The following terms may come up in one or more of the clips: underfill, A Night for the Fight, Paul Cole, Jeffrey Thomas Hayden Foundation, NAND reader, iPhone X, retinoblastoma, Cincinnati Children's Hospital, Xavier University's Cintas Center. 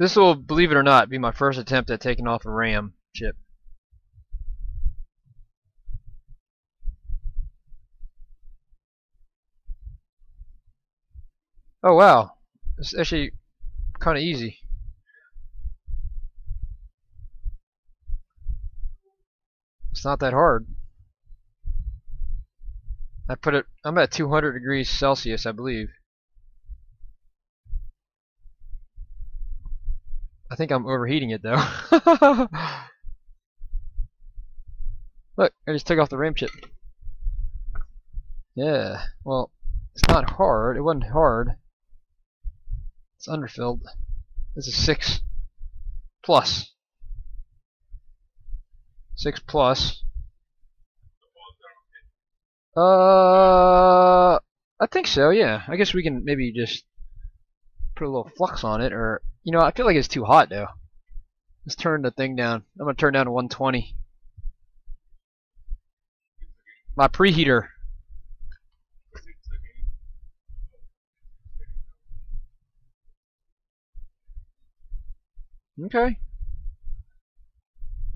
This will, believe it or not, be my first attempt at taking off a RAM chip. Oh wow, it's actually kind of easy. It's not that hard. I put it, I'm at 200 degrees Celsius, I believe. I think I'm overheating it though. Look, I just took off the RAM chip. Yeah, well, it's not hard. It wasn't hard. It's underfilled. This is 6 plus. 6 plus. I think so. Yeah. I guess we can maybe just put a little flux on it, or you know, I feel like it's too hot though. Let's turn the thing down. I'm gonna turn down to 120. My preheater. Okay.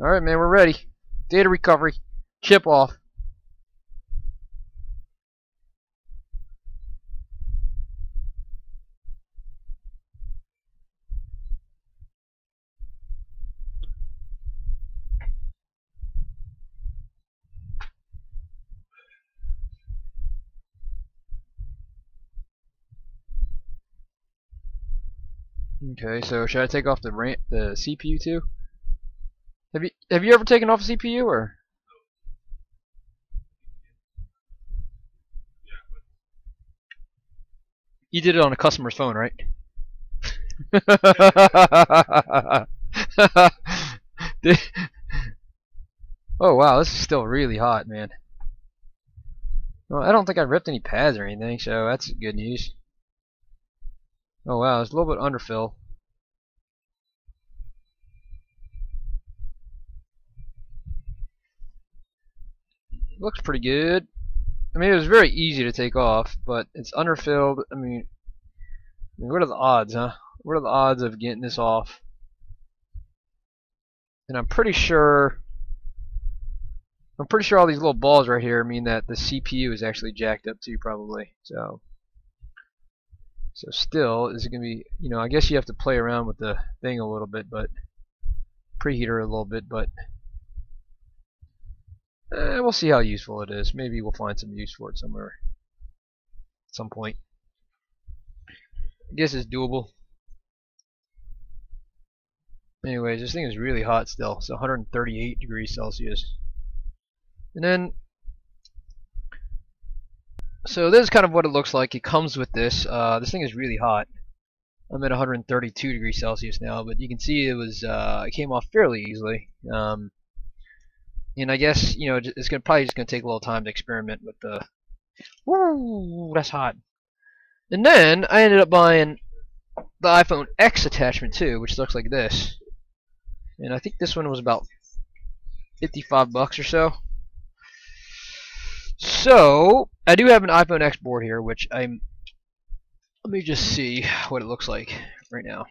All right, man, we're ready. Data recovery. Chip off. Okay, so should I take off the CPU too? Have you ever taken off a CPU or? You did it on a customer's phone, right? Oh wow, this is still really hot, man. Well, I don't think I ripped any pads or anything, so that's good news. Oh wow, it's a little bit underfill. Looks pretty good. I mean, it was very easy to take off, but it's underfilled. I mean, what are the odds, huh? What are the odds of getting this off? And I'm pretty sure all these little balls right here mean that the CPU is actually jacked up too, probably. So still, is it gonna be? You know, I guess you have to play around with the thing a little bit, but preheater a little bit, but we'll see how useful it is. Maybe we'll find some use for it somewhere, at some point. I guess it's doable. Anyways, this thing is really hot still. It's 138 degrees Celsius, and then. So this is kind of what it looks like. It comes with this. This thing is really hot. I'm at 132 degrees Celsius now, but you can see it was. It came off fairly easily. And I guess you know it's gonna probably just gonna take a little time to experiment with the. Woo, that's hot. And then I ended up buying the iPhone X attachment too, which looks like this. And I think this one was about $55 or so. So I do have an iPhone X board here, which I'm. Let me just see what it looks like right now.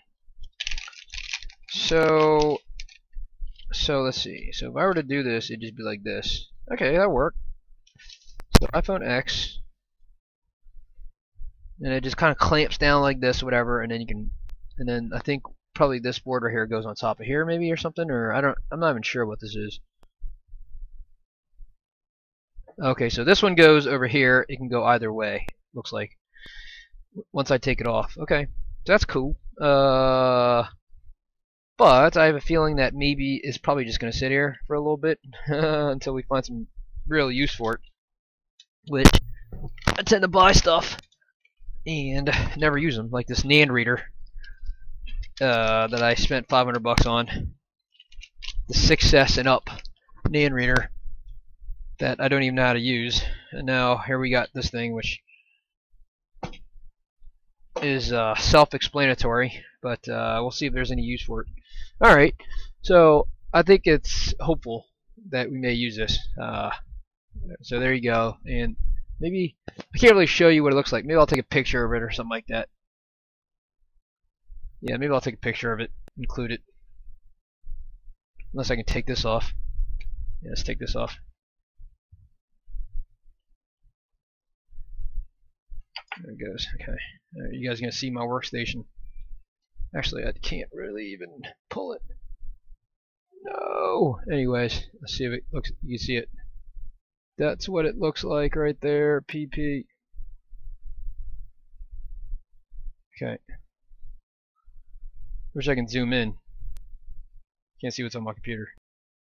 So let's see. So if I were to do this, it'd just be like this. Okay, that worked. So iPhone X, and it just kind of clamps down like this, whatever, and then you can. And then I think probably this board right here goes on top of here, maybe or something, or I don't. I'm not even sure what this is. Okay, so this one goes over here. It can go either way, looks like, once I take it off. Okay, that's cool. But I have a feeling that maybe it's probably just going to sit here for a little bit until we find some real use for it, which I tend to buy stuff and never use them, like this NAND reader that I spent $500 on, the 6S and up NAND reader. That I don't even know how to use. And now here we got this thing, which is self-explanatory, but we'll see if there's any use for it. Alright, so I think it's hopeful that we may use this. So there you go, and maybe I can't really show you what it looks like. Maybe I'll take a picture of it or something like that. Yeah, maybe I'll take a picture of it. include it. Unless I can take this off. Yeah, let's take this off. There it goes. Okay. You guys are gonna see my workstation. Actually, I can't really even pull it. No. Anyways, let's see if it looks. You can see it. That's what it looks like right there. PP. Okay. Wish I can zoom in. Can't see what's on my computer.